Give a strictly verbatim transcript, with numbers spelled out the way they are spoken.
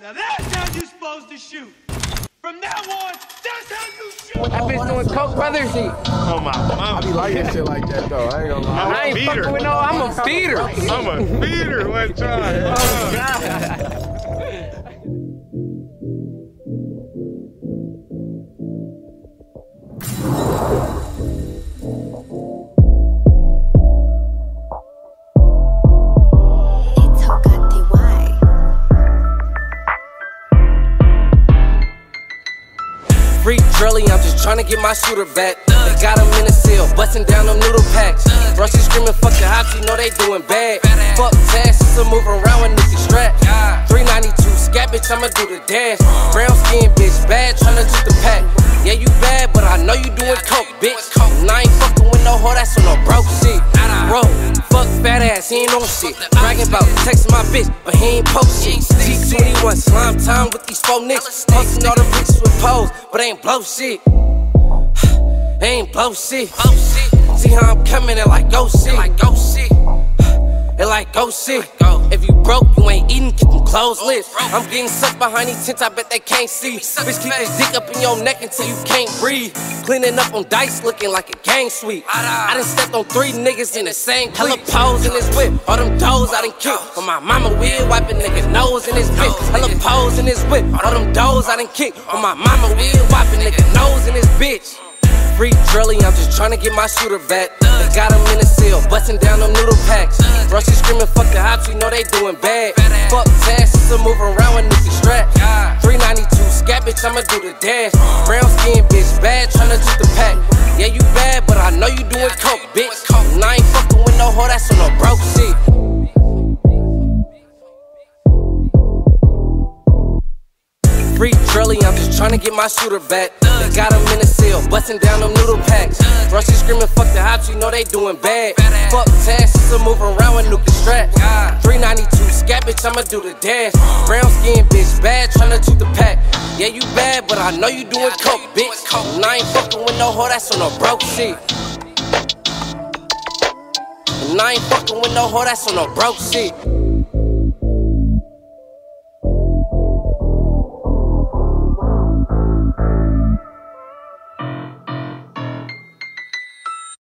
Now that's how you're supposed to shoot. From now on, that's how you shoot. I've been doing coke, brother. Oh my mama. I be liking shit like that though. I ain't gonna lie. I ain't fucking with no. I'm a feeder. I'm a feeder one time. Oh God. Free Drelly, I'm just tryna get my shooter back. They got him in a cell, busting down them noodle packs. Rusty screaming, fuck the hops, you know they doing bad. Fuck fast, it's a move around when this is strapped. three ninety-two, scat bitch, I'ma do the dash. Brown skin bitch, bad, tryna juke the pack. Yeah, you bad, but I know you doing coke, bitch. And I ain't fucking with no hoe, that's on no broke shit. Bro, fuck fat ass, he ain't on shit. Bragging about texting my bitch, but he ain't post shit. G twenty-one, slime time with these four niggas. Posting all the bitches with poles, but ain't blow shit. Ain't blow shit. See how I'm coming, it like go shit. It like go shit. If you broke, you ain't eating, keep them closed lips. I'm getting sucked behind these tents, I bet they can't see. Bitch, keep this dick up in your neck until you can't breathe. Cleaning up on dice, looking like a gang sweep. I done stepped on three niggas in the same clip. Hella poles in this whip, all them does I done killed. But my mama weird, wiping nigga nose in this bitch. Hella poles in this whip, all them does I done kicked. But my mama weird, wiping nigga nose in this bitch. Free Drelly, I'm just tryna get my shooter back. They got him in a cell, busting down them noodle packs. Rusty screaming, fuck the hops, you know they doing bad. Fuck fast, it's a move around when this is strapped. three ninety-two, scat bitch, I'ma do the dash. Brown skin bitch, bad, tryna juke the pack. Yeah, you bad, but I know you doing coke, bitch. And I ain't fucking with no hoe, that's on no broke shit. Free Drelly, I'm just tryna get my shooter back. They got him in a cell, busting down them noodle packs. Rusty screaming, fuck the hops, you know they doing bad. Fuck task, it's a move around when nuke is strapped. three ninety-two, scat bitch, I'ma do the dash. Brown skin bitch, bad, tryna juke the pack. Yeah, you bad, but I know you doing coke, bitch. And I ain't fucking with no hoe, that's on no broke shit. And I ain't fucking with no hoe, that's on no broke shit.